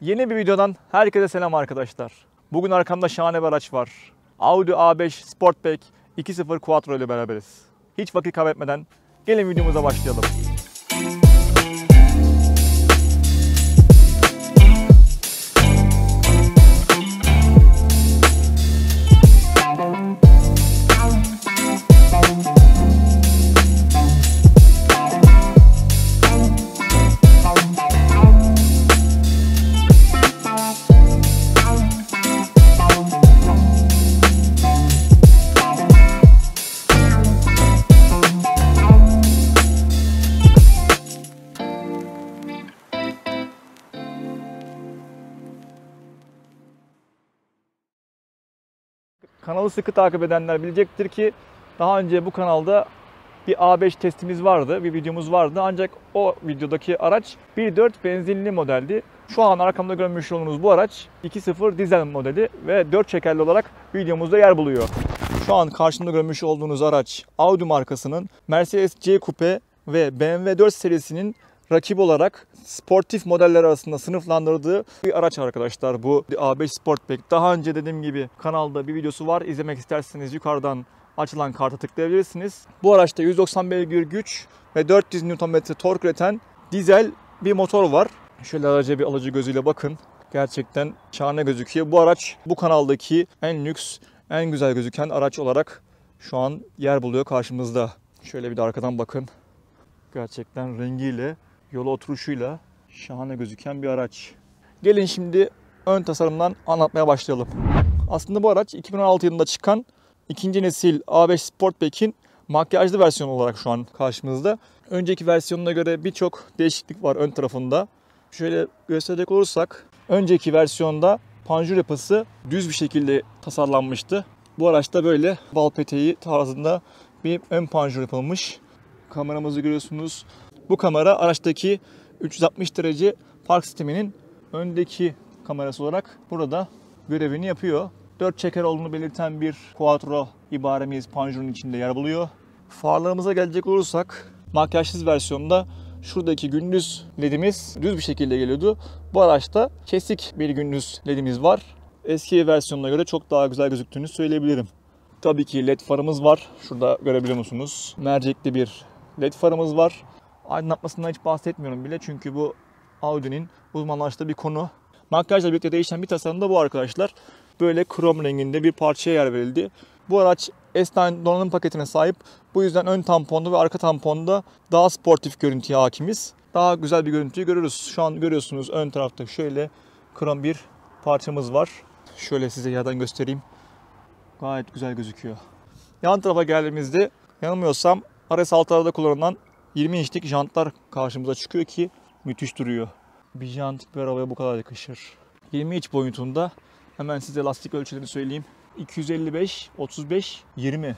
Yeni bir videodan herkese selam arkadaşlar. Bugün arkamda şahane bir araç var. Audi A5 Sportback 2.0 Quattro ile beraberiz. Hiç vakit kaybetmeden gelin videomuza başlayalım. Kanalı sıkı takip edenler bilecektir ki daha önce bu kanalda bir A5 testimiz vardı, bir videomuz vardı. Ancak o videodaki araç 1.4 benzinli modeldi. Şu an arkamda görmüş olduğunuz bu araç 2.0 dizel modeli ve 4 çekerli olarak videomuzda yer buluyor. Şu an karşımda görmüş olduğunuz araç Audi markasının Mercedes C Coupe ve BMW 4 serisinin rakip olarak sportif modeller arasında sınıflandırdığı bir araç arkadaşlar bu A5 Sportback. Daha önce dediğim gibi kanalda bir videosu var. İzlemek isterseniz yukarıdan açılan karta tıklayabilirsiniz. Bu araçta 190 beygir güç ve 400 Nm tork üreten dizel bir motor var. Şöyle araca bir alıcı gözüyle bakın. Gerçekten şahane gözüküyor. Bu araç bu kanaldaki en lüks, en güzel gözüken araç olarak şu an yer buluyor karşımızda. Şöyle bir de arkadan bakın. Gerçekten rengiyle, yola oturuşuyla şahane gözüken bir araç. Gelin şimdi ön tasarımdan anlatmaya başlayalım. Aslında bu araç 2016 yılında çıkan ikinci nesil A5 Sportback'in makyajlı versiyonu olarak şu an karşımızda. Önceki versiyonuna göre birçok değişiklik var ön tarafında. Şöyle gösterecek olursak önceki versiyonda panjur yapısı düz bir şekilde tasarlanmıştı. Bu araçta böyle bal peteği tarzında bir ön panjur yapılmış. Kameramızı görüyorsunuz. Bu kamera araçtaki 360 derece park sisteminin öndeki kamerası olarak burada görevini yapıyor. 4 çeker olduğunu belirten bir Quattro ibaremiz panjurun içinde yer buluyor. Farlarımıza gelecek olursak makyajsız versiyonda şuradaki gündüz ledimiz düz bir şekilde geliyordu. Bu araçta kesik bir gündüz ledimiz var. Eski versiyonuna göre çok daha güzel gözüktüğünü söyleyebilirim. Tabii ki led farımız var. Şurada görebiliyor musunuz? Mercekli bir led farımız var. Aydınlatmasından hiç bahsetmiyorum bile çünkü bu Audi'nin uzmanlaştığı bir konu. Makyajla birlikte değişen bir tasarım da bu arkadaşlar. Böyle krom renginde bir parçaya yer verildi. Bu araç S-line donanım paketine sahip. Bu yüzden ön tamponda ve arka tamponda daha sportif görüntüye hakimiz. Daha güzel bir görüntüyü görürüz. Şu an görüyorsunuz ön tarafta şöyle krom bir parçamız var. Şöyle size yerden göstereyim. Gayet güzel gözüküyor. Yan tarafa geldiğimizde yanılmıyorsam RS6'larda kullanılan 20 inçlik jantlar karşımıza çıkıyor ki müthiş duruyor. Bir jant bir arabaya bu kadar yakışır. 20 inç boyutunda hemen size lastik ölçülerini söyleyeyim. 255, 35, 20.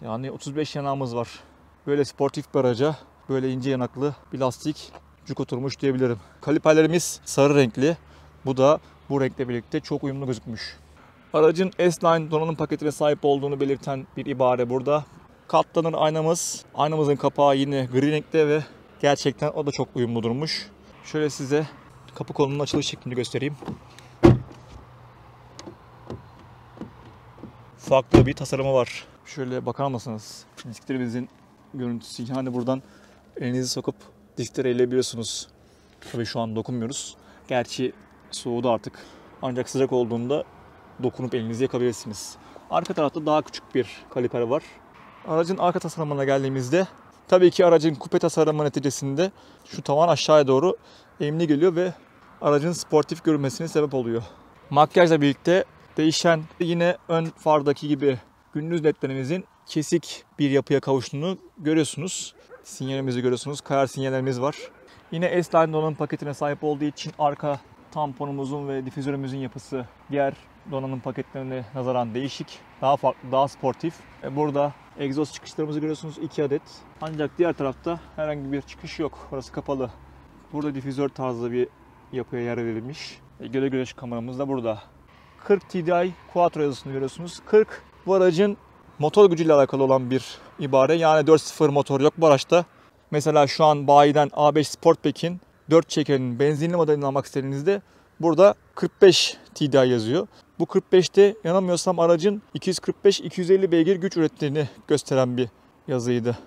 Yani 35 yanağımız var. Böyle sportif bir araca böyle ince yanaklı bir lastik cuk oturmuş diyebilirim. Kaliperlerimiz sarı renkli. Bu da bu renkle birlikte çok uyumlu gözükmüş. Aracın S-line donanım paketine sahip olduğunu belirten bir ibare burada. Katlanır aynamız. Aynamızın kapağı yine gri renkte ve gerçekten o da çok uyumlu durmuş. Şöyle size kapı kolunun açılış şeklini göstereyim. Farklı bir tasarımı var. Şöyle bakar mısınız? Disklerimizin görüntüsü. Yani buradan elinizi sokup disklere eleyebiliyorsunuz. Tabii şu an dokunmuyoruz. Gerçi soğudu artık. Ancak sıcak olduğunda dokunup elinizi yakabilirsiniz. Arka tarafta daha küçük bir kaliper var. Aracın arka tasarımına geldiğimizde tabii ki aracın kupe tasarımı neticesinde şu tavan aşağıya doğru eğimli geliyor ve aracın sportif görünmesine sebep oluyor. Makyajla birlikte değişen yine ön fardaki gibi gündüz ledlerimizin kesik bir yapıya kavuştuğunu görüyorsunuz. Sinyalimizi görüyorsunuz. Kayar sinyallerimiz var. Yine S-line donanım paketine sahip olduğu için arka tamponumuzun ve difüzörümüzün yapısı diğer donanım paketlerine nazaran değişik. Daha farklı, daha sportif. Burada egzoz çıkışlarımızı görüyorsunuz 2 adet. Ancak diğer tarafta herhangi bir çıkış yok. Orası kapalı. Burada difüzör tarzı bir yapıya yer verilmiş. Göle güneş kameramız da burada. 40 TDI Quattro yazısını görüyorsunuz. 40 bu aracın motor gücüyle alakalı olan bir ibare. Yani 4.0 motor yok bu araçta. Mesela şu an bayiden A5 Sportback'in 4 çekerinin benzinli modelini almak istediğinizde Burada 45 TDI yazıyor. Bu 45'te yanılmıyorsam aracın 245-250 beygir güç ürettiğini gösteren bir yazıydı.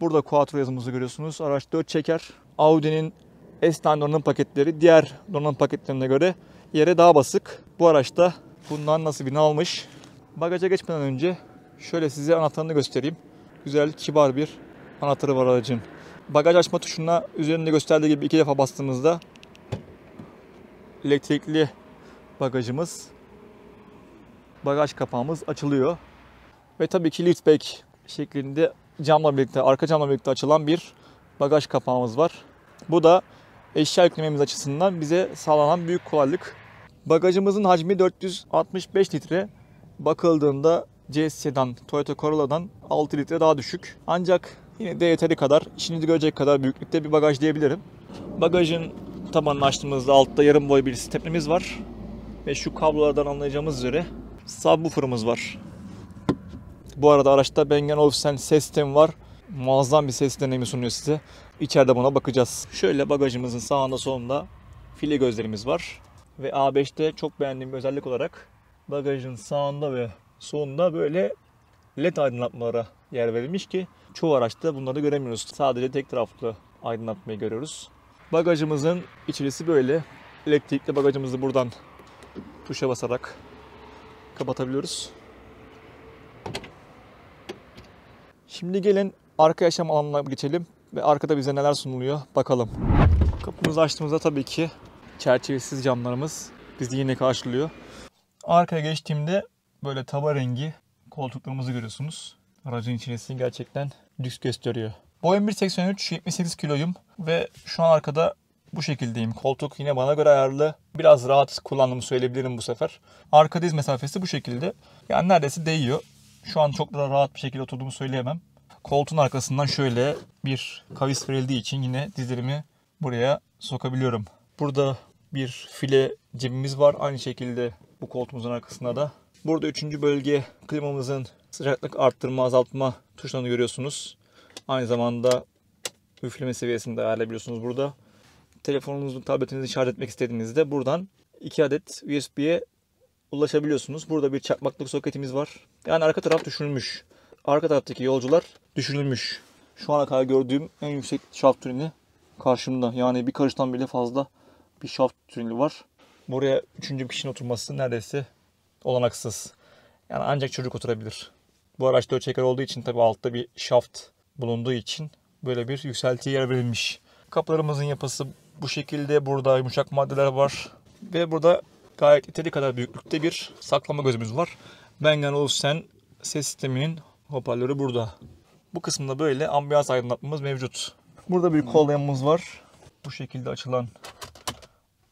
Burada Quattro yazımızı görüyorsunuz. Araç 4 çeker. Audi'nin S-line donanım paketleri diğer donanım paketlerine göre yere daha basık. Bu araçta bundan nasibini almış. Bagaja geçmeden önce şöyle size anahtarını göstereyim. Güzel, kibar bir anahtarı var aracın. Bagaj açma tuşuna üzerinde gösterdiği gibi 2 defa bastığımızda elektrikli bagajımız, bagaj kapağımız açılıyor. Ve tabii ki liftback şeklinde camla birlikte, arka camla birlikte açılan bir bagaj kapağımız var. Bu da eşya yüklememiz açısından bize sağlanan büyük kolaylık. Bagajımızın hacmi 465 litre. Bakıldığında CS sedan, Toyota Corolla'dan 6 litre daha düşük. Ancak yine de yeteri kadar, işinizi görecek kadar büyüklükte bir bagaj diyebilirim. Bagajın tabanını açtığımızda altta yarım boy bir stepnemiz var. Ve şu kablolardan anlayacağımız üzere subwoofer'ımız var. Bu arada araçta Bang & Olufsen ses sistemi var. Muazzam bir ses deneyimi sunuyor size. İçeride buna bakacağız. Şöyle bagajımızın sağında solunda file gözlerimiz var. Ve A5'te çok beğendiğim bir özellik olarak bagajın sağında ve solunda böyle LED aydınlatmalara yer verilmiş ki çoğu araçta bunları göremiyoruz. Sadece tek taraflı aydınlatmayı görüyoruz. Bagajımızın içerisi böyle. Elektrikli bagajımızı buradan tuşa basarak kapatabiliyoruz. Şimdi gelin arka yaşam alanına geçelim ve arkada bize neler sunuluyor bakalım. Kapımızı açtığımızda tabii ki çerçevesiz camlarımız bizi yine karşılıyor. Arkaya geçtiğimde böyle tava rengi koltuklarımızı görüyorsunuz. Aracın içerisini gerçekten lüks gösteriyor. Boyum 1.83, 78 kiloyum ve şu an arkada bu şekildeyim. Koltuk yine bana göre ayarlı. Biraz rahat kullandığımı söyleyebilirim bu sefer. Arka diz mesafesi bu şekilde. Yani neredeyse değiyor. Şu an çok daha rahat bir şekilde oturduğumu söyleyemem. Koltuğun arkasından şöyle bir kavis verildiği için yine dizlerimi buraya sokabiliyorum. Burada bir file cebimiz var. Aynı şekilde bu koltuğumuzun arkasında da. Burada 3. bölge klimamızın sıcaklık arttırma, azaltma tuşlarını görüyorsunuz. Aynı zamanda üfleme seviyesini de ayarlayabiliyorsunuz burada. Telefonunuzu, tabletinizi şarj etmek istediğinizde buradan 2 adet USB'ye ulaşabiliyorsunuz. Burada bir çakmaklık soketimiz var. Yani arka taraf düşünülmüş. Arka taraftaki yolcular düşünülmüş. Şu ana kadar gördüğüm en yüksek şaft türini karşımda. Yani bir karıştan bile fazla bir şaft türünü var. Buraya 3. kişinin oturması neredeyse olanaksız. Yani ancak çocuk oturabilir. Bu araç 4 çeker olduğu için tabi altta bir şaft bulunduğu için böyle bir yükseltiye yer verilmiş. Kaplarımızın yapısı bu şekilde. Burada yumuşak maddeler var. Ve burada gayet yeteri kadar büyüklükte bir saklama gözümüz var. Bang & Olufsen ses sisteminin hoparlörü burada. Bu kısımda böyle ambiyans aydınlatmamız mevcut. Burada bir kol lamamız var. Bu şekilde açılan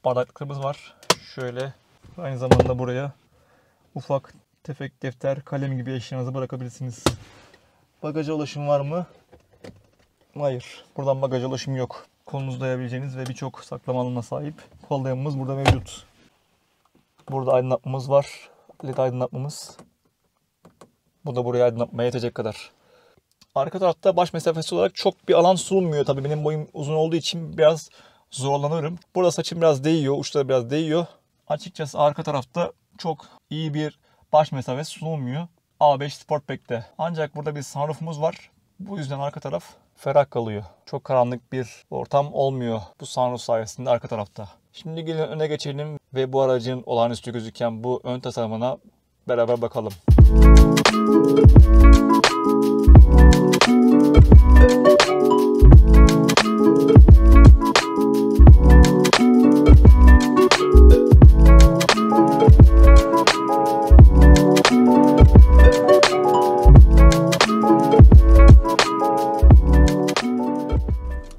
bardaklarımız var. Şöyle aynı zamanda buraya ufak tefek defter, kalem gibi eşyalarınızı bırakabilirsiniz. Bagaja ulaşım var mı? Hayır. Buradan bagaja ulaşım yok. Kolunuzu dayayabileceğiniz ve birçok saklama alanına sahip kol lamamız burada mevcut. Burada aydınlatmamız var. LED aydınlatmamız. Bu da buraya aydınlatmaya yetecek kadar. Arka tarafta baş mesafesi olarak çok bir alan sunulmuyor. Tabii benim boyum uzun olduğu için biraz zorlanırım. Burada saçım biraz değiyor, uçları biraz değiyor. Açıkçası arka tarafta çok iyi bir baş mesafesi sunulmuyor A5 Sportback'te. Ancak burada bir sunroofumuz var. Bu yüzden arka taraf ferah kalıyor. Çok karanlık bir ortam olmuyor bu sunroof sayesinde arka tarafta. Şimdi gelin öne geçelim ve bu aracın olağanüstü gözüken bu ön tasarımına beraber bakalım.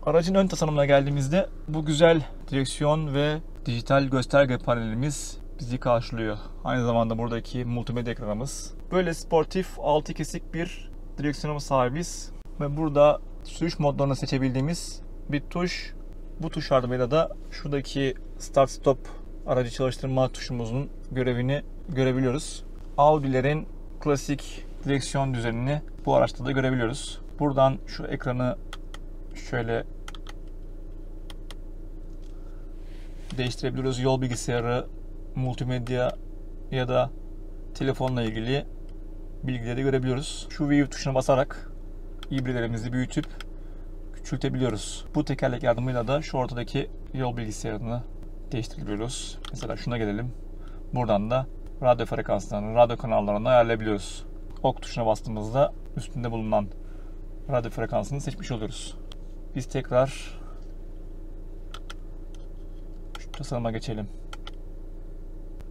Aracın ön tasarımına geldiğimizde bu güzel direksiyon ve dijital gösterge panelimiz bizi karşılıyor. Aynı zamanda buradaki multimedya ekranımız. Böyle sportif 6 kesik bir direksiyona sahibiz. Ve burada sürüş modlarını seçebildiğimiz bir tuş. Bu tuş yardımıyla da şuradaki start stop aracı çalıştırma tuşumuzun görevini görebiliyoruz. Audi'lerin klasik direksiyon düzenini bu araçta da görebiliyoruz. Buradan şu ekranı şöyle değiştirebiliyoruz. Yol bilgisayarı, multimedya ya da telefonla ilgili bilgileri görebiliyoruz. Şu view tuşuna basarak ibrelerimizi büyütüp küçültebiliyoruz. Bu tekerlek yardımıyla da şu ortadaki yol bilgisayarını değiştirebiliyoruz. Mesela şuna gelelim. Buradan da radyo frekanslarını, radyo kanallarını ayarlayabiliyoruz. Ok tuşuna bastığımızda üstünde bulunan radyo frekansını seçmiş oluyoruz. Biz tekrar şu tasarıma geçelim.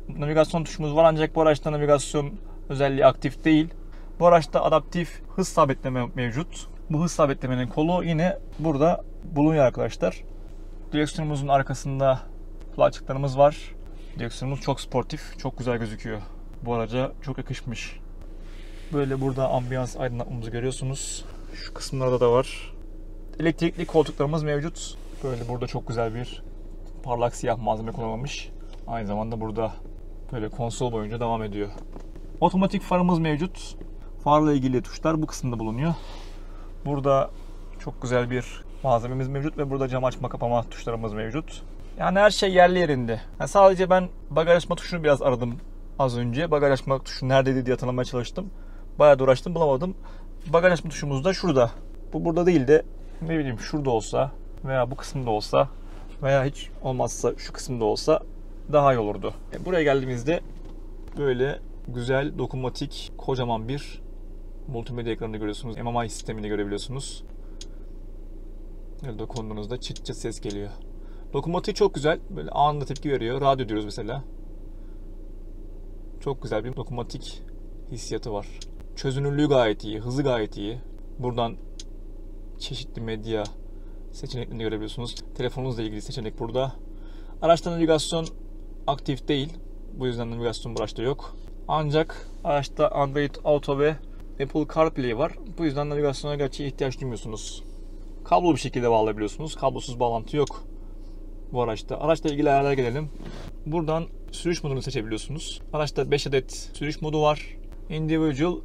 Navigasyon tuşumuz var, ancak bu araçta navigasyon özelliği aktif değil. Bu araçta adaptif hız sabitleme mevcut. Bu hız sabitlemenin kolu yine burada bulunuyor arkadaşlar. Direksiyonumuzun arkasında kulaklıklarımız var. Direksiyonumuz çok sportif, çok güzel gözüküyor. Bu araca çok yakışmış. Böyle burada ambiyans aydınlatmamızı görüyorsunuz. Şu kısımlarda da var. Elektrikli koltuklarımız mevcut. Böyle burada çok güzel bir parlak siyah malzeme kullanılmış. Aynı zamanda burada böyle konsol boyunca devam ediyor. Otomatik farımız mevcut. Farla ilgili tuşlar bu kısımda bulunuyor. Burada çok güzel bir malzememiz mevcut ve burada cam açma kapama tuşlarımız mevcut. Yani her şey yerli yerinde. Yani sadece ben bagaj açma tuşunu biraz aradım az önce. Bagaj açma tuşu neredeydi diye hatırlamaya çalıştım. Bayağı da uğraştım, bulamadım. Bagaj açma tuşumuz da şurada. Bu burada değil de ne bileyim şurada olsa veya bu kısımda olsa veya hiç olmazsa şu kısımda olsa daha iyi olurdu. Buraya geldiğimizde böyle güzel, dokunmatik, kocaman bir multimedya ekranını görüyorsunuz. MMI sistemini görebiliyorsunuz. Böyle dokunduğunuzda çıt çıt ses geliyor. Dokunmatiği çok güzel. Böyle anında tepki veriyor. Radyo diyoruz mesela. Çok güzel bir dokunmatik hissiyatı var. Çözünürlüğü gayet iyi. Hızı gayet iyi. Buradan çeşitli medya seçeneklerini görebiliyorsunuz. Telefonunuzla ilgili seçenek burada. Araçta navigasyon aktif değil. Bu yüzden navigasyon bu araçta yok. Ancak araçta Android Auto ve Apple CarPlay var. Bu yüzden navigasyona gerçi ihtiyaç duymuyorsunuz. Kablolu bir şekilde bağlayabiliyorsunuz. Kablosuz bağlantı yok bu araçta. Araçla ilgili ayarlara gelelim. Buradan sürüş modunu seçebiliyorsunuz. Araçta 5 adet sürüş modu var. Individual,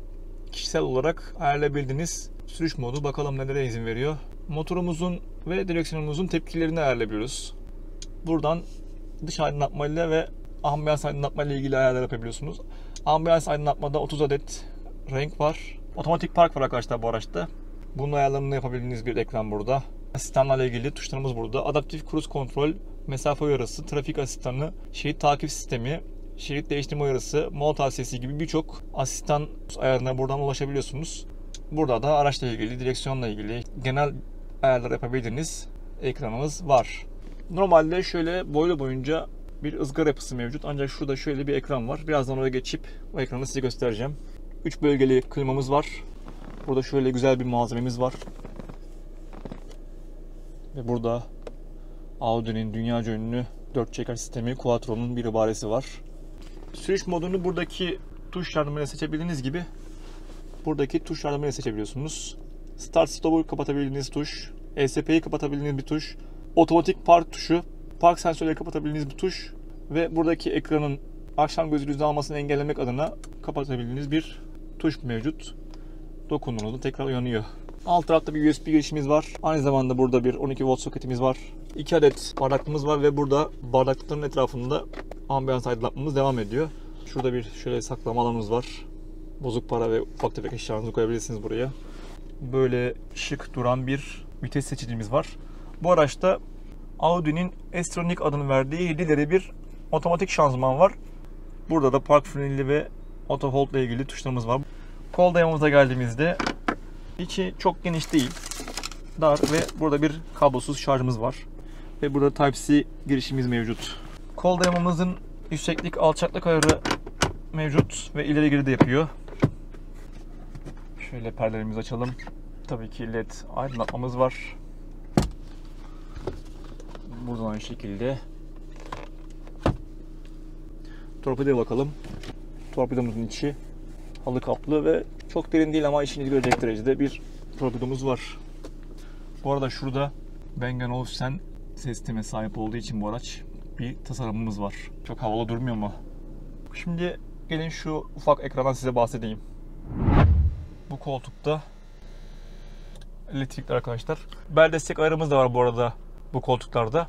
kişisel olarak ayarlayabildiğiniz sürüş modu. Bakalım nelere izin veriyor. Motorumuzun ve direksiyonumuzun tepkilerini ayarlayabiliyoruz. Buradan dış aydınlatmayla ve ambiyans aydınlatmayla ilgili ayarlar yapabiliyorsunuz. Ambiyans aydınlatmada 30 adet renk var. Otomatik park var arkadaşlar bu araçta. Bunun ayarlarını yapabildiğiniz bir ekran burada. Asistanlarla ilgili tuşlarımız burada. Adaptif cruise kontrol, mesafe uyarısı, trafik asistanı, şerit takip sistemi, şerit değiştirme uyarısı, mola tavsiyesi gibi birçok asistan ayarına buradan ulaşabiliyorsunuz. Burada da araçla ilgili, direksiyonla ilgili genel ayarlar yapabildiğiniz ekranımız var. Normalde şöyle boylu boyunca bir ızgara yapısı mevcut. Ancak şurada şöyle bir ekran var. Birazdan oraya geçip o ekranı size göstereceğim. 3 bölgeli klimamız var. Burada şöyle güzel bir malzememiz var. Ve burada Audi'nin dünyaca ünlü 4 çeker sistemi Quattro'nun bir ibaresi var. Sürüş modunu buradaki tuş yardımıyla seçebildiğiniz gibi buradaki tuş yardımıyla seçebiliyorsunuz. Start Stop'u kapatabildiğiniz tuş, ESP'yi kapatabildiğiniz bir tuş, otomatik park tuşu, park sensörleri kapatabildiğiniz bir tuş ve buradaki ekranın akşam gözünüzü almasını engellemek adına kapatabildiğiniz bir tuş mevcut. Dokunduğunuzda tekrar yanıyor. Alt tarafta bir USB girişimiz var. Aynı zamanda burada bir 12 volt soketimiz var. 2 adet bardaklığımız var ve burada bardaklıkların etrafında ambiyans aydınlatmamız devam ediyor. Şurada bir şöyle saklama alanımız var. Bozuk para ve ufak tefek eşyalarınızı koyabilirsiniz buraya. Böyle şık duran bir vites seçicimiz var. Bu araçta Audi'nin S-tronic adını verdiği 7'leri bir otomatik şanzıman var. Burada da park frenli ve auto hold ile ilgili tuşlarımız var. Kol dayamamıza geldiğimizde içi çok geniş değil, dar ve burada bir kablosuz şarjımız var. Ve burada Type-C girişimiz mevcut. Kol dayamamızın yükseklik alçaklık ayarı mevcut ve ileri geri de yapıyor. Şöyle perdelerimizi açalım. Tabii ki led aydınlatmamız var. Buradan aynı şekilde. Torpidoya bakalım. Torpidomuzun içi halı kaplı ve çok derin değil ama işinizi görecek derecede bir torpidomuz var. Bu arada şurada Bang & Olufsen ses sistemine sahip olduğu için bu araç bir tasarımımız var. Çok havalı durmuyor mu? Şimdi gelin şu ufak ekrandan size bahsedeyim. Bu koltukta elektrikli arkadaşlar. Bel destek ayarımız da var bu arada bu koltuklarda.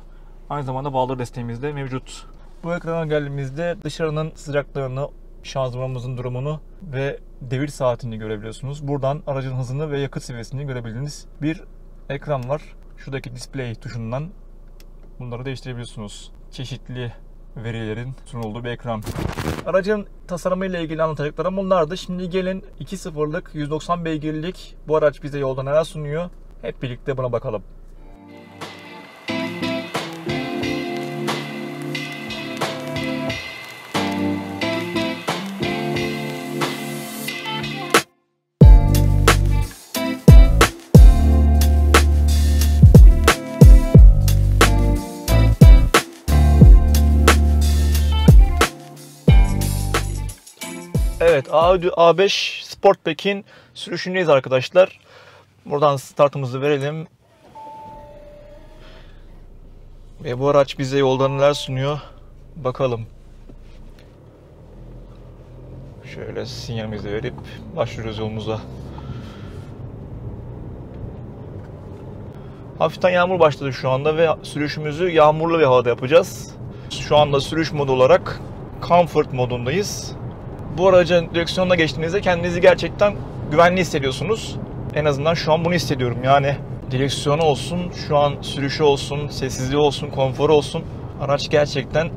Aynı zamanda bağları desteğimiz de mevcut. Bu ekrana geldiğimizde dışarının sıcaklığını, şanzımanımızın durumunu ve devir saatini görebiliyorsunuz. Buradan aracın hızını ve yakıt seviyesini görebildiğiniz bir ekran var. Şuradaki display tuşundan bunları değiştirebiliyorsunuz. Çeşitli verilerin sunulduğu bir ekran. Aracın tasarımıyla ilgili anlatacaklarım bunlardı. Şimdi gelin 2.0'lık 190 beygirlik bu araç bize yolda neler sunuyor? Hep birlikte buna bakalım. Evet, Audi A5 Sportback'in sürüşündeyiz arkadaşlar. Buradan startımızı verelim. Ve bu araç bize yolda neler sunuyor? Bakalım. Şöyle sinyalimizi verip başlıyoruz yolumuza. Hafiften yağmur başladı şu anda ve sürüşümüzü yağmurlu bir havada yapacağız. Şu anda sürüş modu olarak Comfort modundayız. Bu aracın direksiyonuna geçtiğinizde kendinizi gerçekten güvenli hissediyorsunuz. En azından şu an bunu hissediyorum. Yani direksiyonu olsun, şu an sürüşü olsun, sessizliği olsun, konforu olsun. Araç gerçekten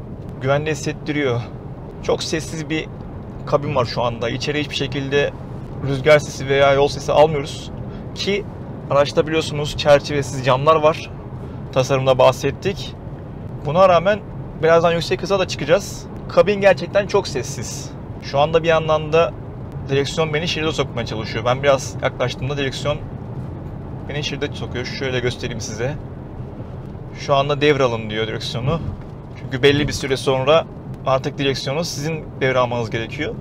güvenli hissettiriyor. Çok sessiz bir kabin var şu anda. İçeri hiçbir şekilde rüzgar sesi veya yol sesi almıyoruz. Ki araçta biliyorsunuz çerçevesiz camlar var. Tasarımda bahsettik. Buna rağmen birazdan yüksek hıza da çıkacağız. Kabin gerçekten çok sessiz. Şu anda bir yandan da direksiyon beni şeride sokmaya çalışıyor. Ben biraz yaklaştığımda direksiyon beni şeride sokuyor. Şöyle göstereyim size. Şu anda devralın diyor direksiyonu. Çünkü belli bir süre sonra artık direksiyonu sizin devralmanız gerekiyor.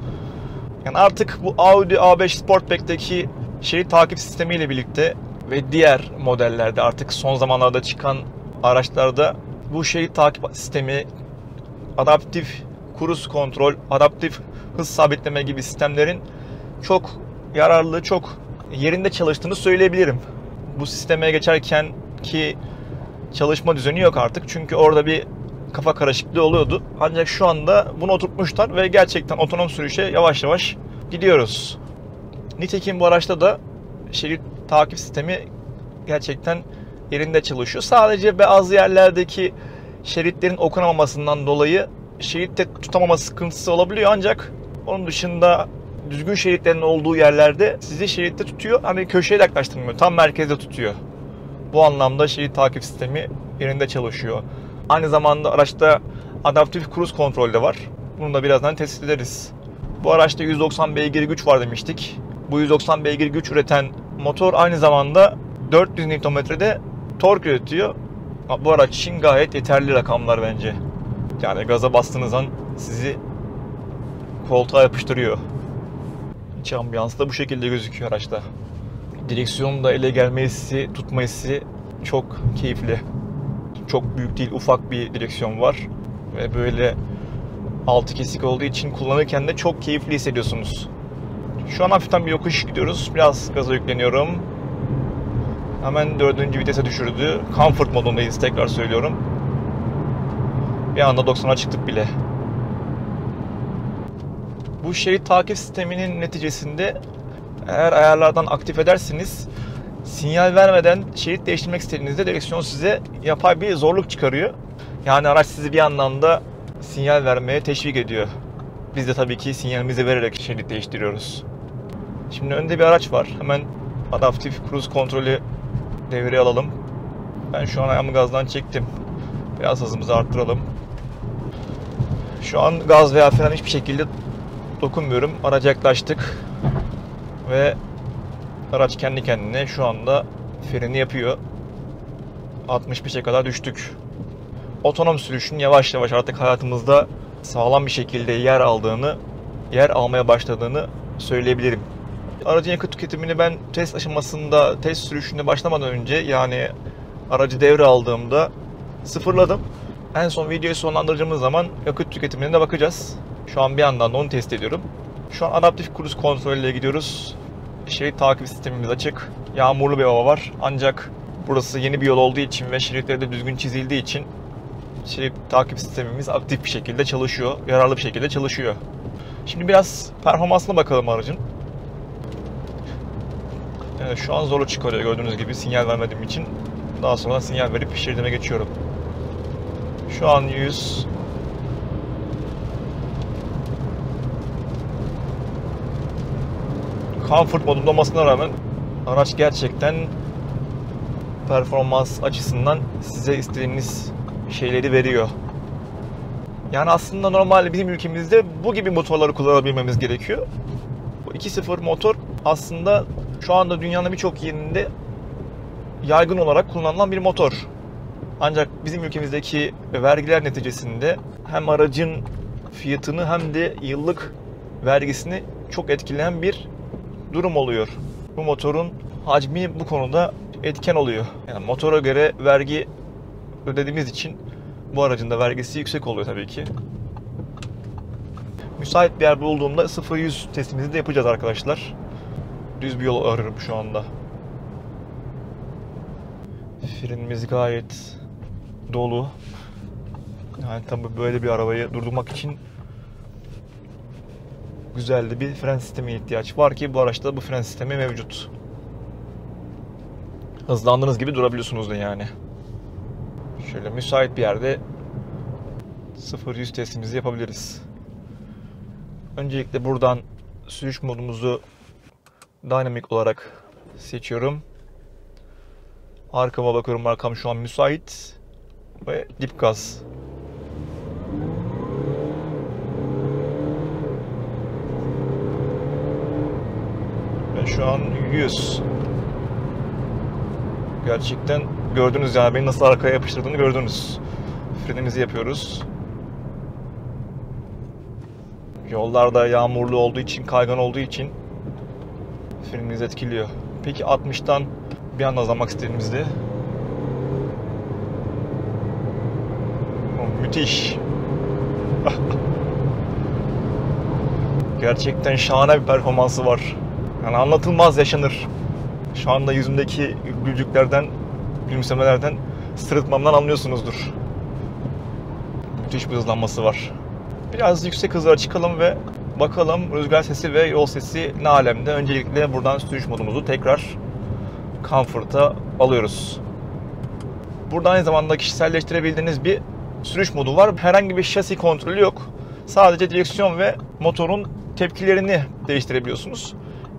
Yani artık bu Audi A5 Sportback'teki şerit takip sistemi ile birlikte ve diğer modellerde artık son zamanlarda çıkan araçlarda bu şerit takip sistemi, adaptif cruise kontrol, adaptif hız sabitleme gibi sistemlerin çok yararlı, çok yerinde çalıştığını söyleyebilirim. Bu sisteme geçerken ki çalışma düzeni yok artık. Çünkü orada bir kafa karışıklığı oluyordu. Ancak şu anda bunu oturtmuşlar ve gerçekten otonom sürüşe yavaş yavaş gidiyoruz. Nitekim bu araçta da şerit takip sistemi gerçekten yerinde çalışıyor. Sadece bazı yerlerdeki şeritlerin okunamamasından dolayı şeritte tutamama sıkıntısı olabiliyor, ancak onun dışında düzgün şeritlerin olduğu yerlerde sizi şeritte tutuyor. Hani köşeye de yaklaştırmıyor. Tam merkezde tutuyor. Bu anlamda şerit takip sistemi yerinde çalışıyor. Aynı zamanda araçta adaptif cruise kontrol de var. Bunu da birazdan test ederiz. Bu araçta 190 beygir güç var demiştik. Bu 190 beygir güç üreten motor aynı zamanda 400 Nm'de tork üretiyor. Bu araç için gayet yeterli rakamlar bence. Yani gaza bastığınız an sizi koltuğa yapıştırıyor. İç ambiyansı da bu şekilde gözüküyor araçta. Direksiyonun da ele gelme hissi, tutma hissi çok keyifli. Çok büyük değil, ufak bir direksiyon var. Ve böyle altı kesik olduğu için kullanırken de çok keyifli hissediyorsunuz. Şu an hafiften bir yokuş gidiyoruz. Biraz gaza yükleniyorum. Hemen 4. vitese düşürdü. Comfort modundayız, tekrar söylüyorum. Bir anda 90'a çıktık bile. Bu şerit takip sisteminin neticesinde eğer ayarlardan aktif ederseniz sinyal vermeden şerit değiştirmek istediğinizde direksiyon size yapay bir zorluk çıkarıyor. Yani araç sizi bir anlamda sinyal vermeye teşvik ediyor. Biz de tabii ki sinyalimizi vererek şerit değiştiriyoruz. Şimdi önde bir araç var. Hemen adaptif cruise kontrolü devreye alalım. Ben şu an ayağımı gazdan çektim. Biraz hızımızı arttıralım. Şu an gaz veya fren hiçbir şekilde dokunmuyorum. Araca yaklaştık. Ve araç kendi kendine şu anda freni yapıyor. 65'e kadar düştük. Otonom sürüşün yavaş yavaş artık hayatımızda sağlam bir şekilde yer almaya başladığını söyleyebilirim. Aracın yakıt tüketimini ben test aşamasında, test sürüşüne başlamadan önce, yani aracı devraldığımda sıfırladım. En son videoyu sonlandıracağımız zaman yakıt tüketimine de bakacağız. Şu an bir yandan da onu test ediyorum. Şu an adaptif cruise kontrolüyle gidiyoruz. Şerit takip sistemimiz açık. Yağmurlu bir hava var. Ancak burası yeni bir yol olduğu için ve şeritleri de düzgün çizildiği için takip sistemimiz aktif bir şekilde çalışıyor. Yararlı bir şekilde çalışıyor. Şimdi biraz performansına bakalım aracın. Evet, şu an zorla çıkarıyor gördüğünüz gibi sinyal vermediğim için. Daha sonra sinyal verip şeridime geçiyorum. Şu an 100. Comfort modunda olmasına rağmen araç gerçekten performans açısından size istediğiniz şeyleri veriyor. Yani aslında normalde bizim ülkemizde bu gibi motorları kullanabilmemiz gerekiyor. Bu 2.0 motor aslında şu anda dünyanın birçok yerinde yaygın olarak kullanılan bir motor. Ancak bizim ülkemizdeki vergiler neticesinde hem aracın fiyatını hem de yıllık vergisini çok etkileyen bir durum oluyor. Bu motorun hacmi bu konuda etken oluyor. Yani motora göre vergi ödediğimiz için bu aracın da vergisi yüksek oluyor tabii ki. Müsait bir yer bulduğumda 0-100 testimizi de yapacağız arkadaşlar. Düz bir yol arıyorum şu anda. Frenimiz gayet dolu. Yani tabii böyle bir arabayı durdurmak için güzel de bir fren sistemi ihtiyaç var ki bu araçta bu fren sistemi mevcut. Hızlandığınız gibi durabiliyorsunuz da yani. Şöyle müsait bir yerde 0-100 testimizi yapabiliriz. Öncelikle buradan sürüş modumuzu dynamic olarak seçiyorum. Arkama bakıyorum, arkam şu an müsait ve dip gaz. Ben şu an 100. Gerçekten gördünüz yani beni nasıl arkaya yapıştırdığını gördünüz. Frenimizi yapıyoruz. Yollarda yağmurlu olduğu için, kaygan olduğu için frenimiz etkiliyor. Peki 60'tan bir anda azalmak istediğimizde müthiş. Gerçekten şahane bir performansı var. Yani anlatılmaz yaşanır. Şu anda yüzümdeki gülcüklerden, gülümsemelerden, sırıtmamdan anlıyorsunuzdur. Müthiş bir hızlanması var. Biraz yüksek hızlara çıkalım ve bakalım rüzgar sesi ve yol sesi ne alemde. Öncelikle buradan sürüş modumuzu tekrar Comfort'a alıyoruz. Burada aynı zamanda kişiselleştirebildiğiniz bir sürüş modu var. Herhangi bir şasi kontrolü yok. Sadece direksiyon ve motorun tepkilerini değiştirebiliyorsunuz.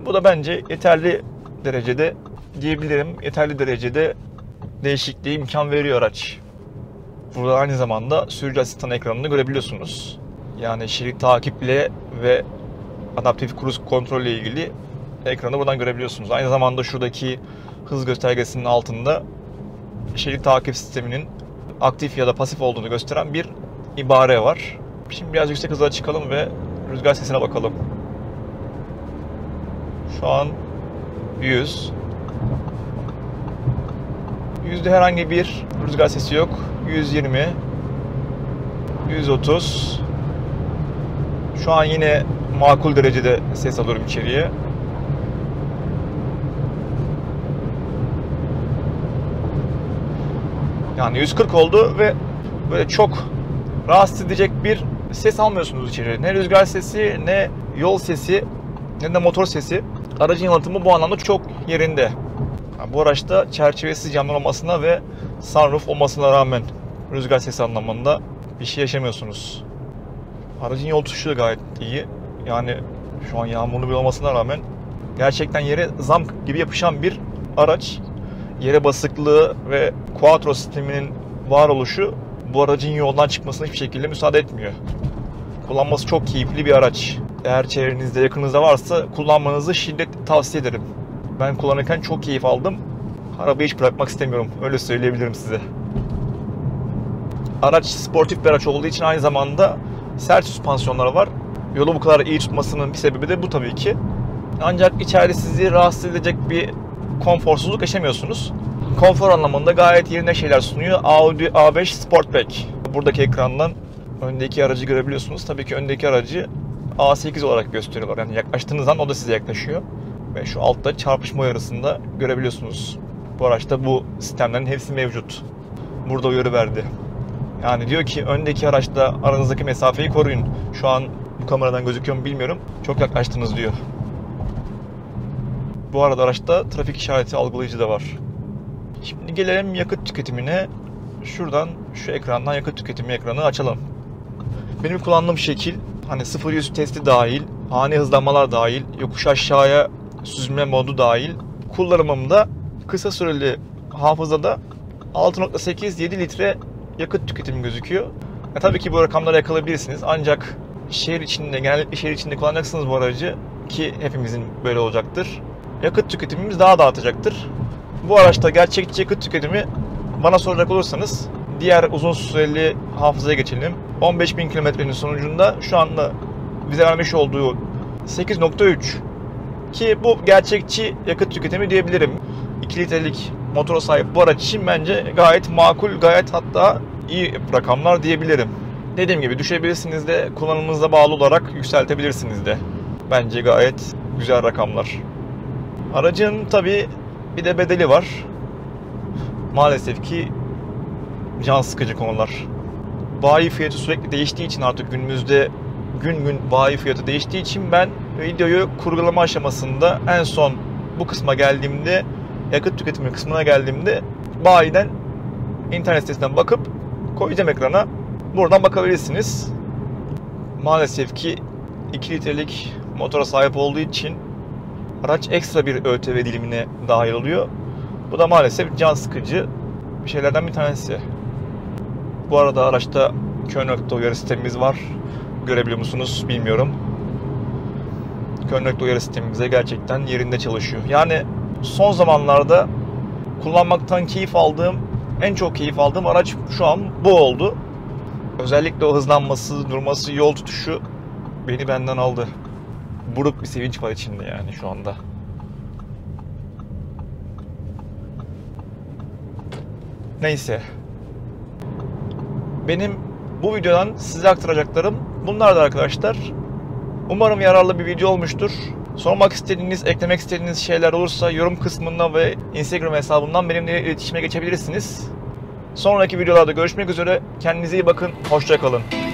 Bu da bence yeterli derecede diyebilirim. Yeterli derecede değişikliğe imkan veriyor araç. Burada aynı zamanda sürücü asistan ekranını görebiliyorsunuz. Yani şerit takiple ve adaptif cruise kontrol ile ilgili ekranı buradan görebiliyorsunuz. Aynı zamanda şuradaki hız göstergesinin altında şerit takip sisteminin aktif ya da pasif olduğunu gösteren bir ibare var. Şimdi biraz yüksek hızla çıkalım ve rüzgar sesine bakalım. Şu an 100. 100'de herhangi bir rüzgar sesi yok. 120. 130. Şu an yine makul derecede ses alıyorum içeriye. 140 oldu ve böyle çok rahatsız edecek bir ses almıyorsunuz içeri. Ne rüzgar sesi, ne yol sesi, ne de motor sesi. Aracın yalıtımı bu anlamda çok yerinde. Yani bu araçta çerçevesiz camlar olmasına ve sunroof olmasına rağmen rüzgar sesi anlamında bir şey yaşamıyorsunuz. Aracın yol tutuşu da gayet iyi. Yani şu an yağmurlu bir olmasına rağmen gerçekten yere zam gibi yapışan bir araç. Yere basıklığı ve Quattro sisteminin varoluşu bu aracın yoldan çıkmasına hiçbir şekilde müsaade etmiyor. Kullanması çok keyifli bir araç. Eğer çevrenizde, yakınınızda varsa kullanmanızı şiddetle tavsiye ederim. Ben kullanırken çok keyif aldım. Arabayı hiç bırakmak istemiyorum. Öyle söyleyebilirim size. Araç sportif bir araç olduğu için aynı zamanda sert süspansiyonları var. Yolu bu kadar iyi tutmasının bir sebebi de bu tabii ki. Ancak içeride sizi rahatsız edecek bir konforsuzluk yaşamıyorsunuz. Konfor anlamında gayet yerine şeyler sunuyor. Audi A5 Sportback. Buradaki ekrandan öndeki aracı görebiliyorsunuz. Tabii ki öndeki aracı A8 olarak gösteriyorlar. Yani yaklaştığınızdan o da size yaklaşıyor. Ve şu altta çarpışma uyarısını da görebiliyorsunuz. Bu araçta bu sistemlerin hepsi mevcut. Burada uyarı verdi. Yani diyor ki öndeki araçla aranızdaki mesafeyi koruyun. Şu an bu kameradan gözüküyor mu bilmiyorum. Çok yaklaştınız diyor. Bu arada araçta trafik işareti algılayıcı da var. Şimdi gelelim yakıt tüketimine. Şuradan, şu ekrandan yakıt tüketimi ekranı açalım. Benim kullandığım şekil, hani 0-100 testi dahil, ani hızlanmalar dahil, yokuş aşağıya süzme modu dahil. Kullanımımda kısa süreli hafızada 6.8-7 litre yakıt tüketimi gözüküyor. Tabii ki bu rakamları yakalayabilirsiniz, ancak şehir içinde, genellikle şehir içinde kullanacaksınız bu aracı ki hepimizin böyle olacaktır. Yakıt tüketimimiz daha da artacaktır. Bu araçta gerçekçi yakıt tüketimi bana soracak olursanız diğer uzun süreli hafızaya geçelim. 15.000 kilometrenin sonucunda şu anda bize vermiş olduğu 8.3 ki bu gerçekçi yakıt tüketimi diyebilirim. 2 litrelik motora sahip bu araç için bence gayet makul, gayet hatta iyi rakamlar diyebilirim. Dediğim gibi düşebilirsiniz de, kullanımınıza bağlı olarak yükseltebilirsiniz de. Bence gayet güzel rakamlar. Aracın tabii bir de bedeli var. Maalesef ki can sıkıcı konular. Bayi fiyatı sürekli değiştiği için, artık günümüzde gün gün bayi fiyatı değiştiği için ben videoyu kurgulama aşamasında en son bu kısma geldiğimde, yakıt tüketimi kısmına geldiğimde bayiden, internet sitesinden bakıp koyacağım ekrana. Buradan bakabilirsiniz. Maalesef ki 2 litrelik motora sahip olduğu için araç ekstra bir ÖTV dilimine dahil oluyor. Bu da maalesef can sıkıcı bir şeylerden bir tanesi. Bu arada araçta körnokta uyarı sistemimiz var. Görebiliyor musunuz bilmiyorum. Körnokta uyarı sistemimize gerçekten yerinde çalışıyor. Yani son zamanlarda kullanmaktan keyif aldığım, en çok keyif aldığım araç şu an bu oldu. Özellikle o hızlanması, durması, yol tutuşu beni benden aldı. Buruk bir sevinç var içinde yani şu anda. Neyse. Benim bu videodan size aktaracaklarım bunlardı arkadaşlar. Umarım yararlı bir video olmuştur. Sormak istediğiniz, eklemek istediğiniz şeyler olursa yorum kısmından ve Instagram hesabından benimle iletişime geçebilirsiniz. Sonraki videolarda görüşmek üzere. Kendinize iyi bakın. Hoşça kalın.